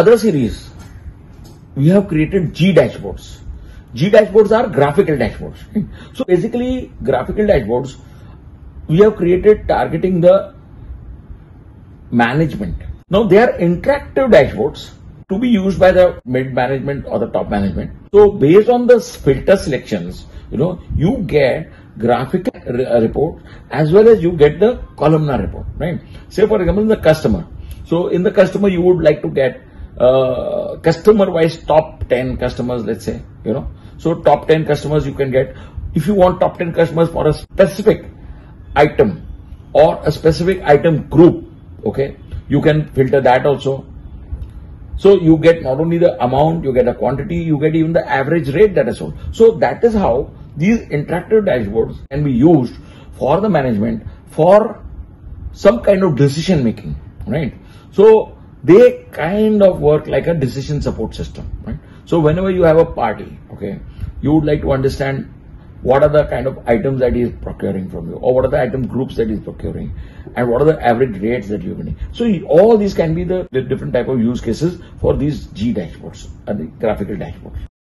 other series, we have created G dashboards. G dashboards are graphical dashboards. So basically, graphical dashboards, we have created targeting the management. Now they are interactive dashboards to be used by the mid management or the top management. So based on the filter selections, you get graphical report as well as you get the columnar report, right? Say for example, in the customer. So in the customer, you would like to get customer wise top 10 customers, let's say, so top 10 customers you can get. If you want top 10 customers for a specific item or a specific item group, okay, you can filter that also. So you get not only the amount, you get the quantity, you get even the average rate that is sold. So that is how these interactive dashboards can be used for the management for some kind of decision making, right? So they kind of work like a decision support system, right? So whenever you have a party, okay, you would like to understand what are the kind of items that he is procuring from you, or what are the item groups that he is procuring, and what are the average rates that you're getting. So all these can be the different type of use cases for these G dashboards and the graphical dashboards.